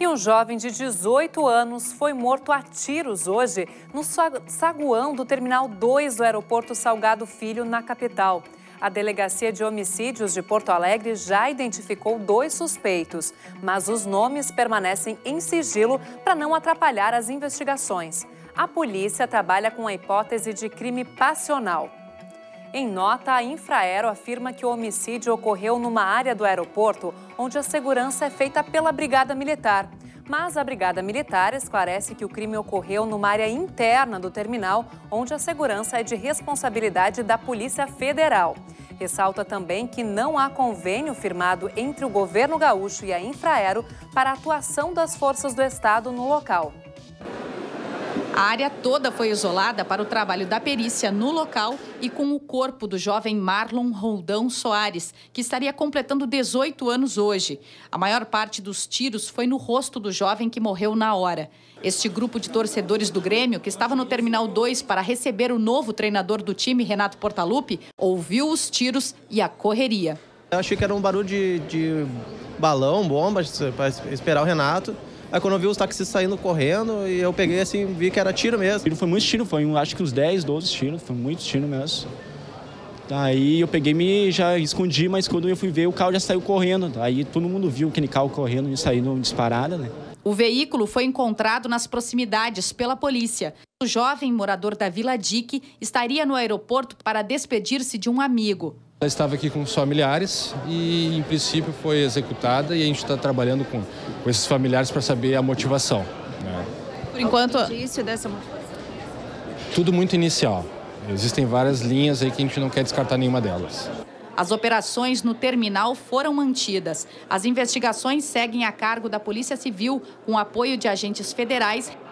E um jovem de 18 anos foi morto a tiros hoje no saguão do Terminal 2 do Aeroporto Salgado Filho, na capital. A Delegacia de Homicídios de Porto Alegre já identificou 2 suspeitos, mas os nomes permanecem em sigilo para não atrapalhar as investigações. A polícia trabalha com a hipótese de crime passional. Em nota, a Infraero afirma que o homicídio ocorreu numa área do aeroporto onde a segurança é feita pela Brigada Militar. Mas a Brigada Militar esclarece que o crime ocorreu numa área interna do terminal, onde a segurança é de responsabilidade da Polícia Federal. Ressalta também que não há convênio firmado entre o governo gaúcho e a Infraero para a atuação das forças do Estado no local. A área toda foi isolada para o trabalho da perícia no local e com o corpo do jovem Marlon Roldão Soares, que estaria completando 18 anos hoje. A maior parte dos tiros foi no rosto do jovem que morreu na hora. Este grupo de torcedores do Grêmio, que estava no Terminal 2 para receber o novo treinador do time, Renato Portaluppi, ouviu os tiros e a correria. Eu achei que era um barulho de balão, bomba, para esperar o Renato. Aí quando eu vi os taxistas saindo correndo, e eu peguei assim, vi que era tiro mesmo. Foi muito tiro, foi acho que uns 10, 12 tiros, foi muito tiro mesmo. Aí eu peguei, me já escondi, mas quando eu fui ver, o carro já saiu correndo. Aí todo mundo viu aquele carro correndo e saindo disparada, né? O veículo foi encontrado nas proximidades pela polícia. O jovem morador da Vila Dique estaria no aeroporto para despedir-se de um amigo. Ela estava aqui com os familiares e, em princípio, foi executada e a gente está trabalhando com esses familiares para saber a motivação. Né? Por enquanto, indício dessa motivação? Tudo muito inicial. Existem várias linhas aí que a gente não quer descartar nenhuma delas. As operações no terminal foram mantidas. As investigações seguem a cargo da Polícia Civil, com apoio de agentes federais.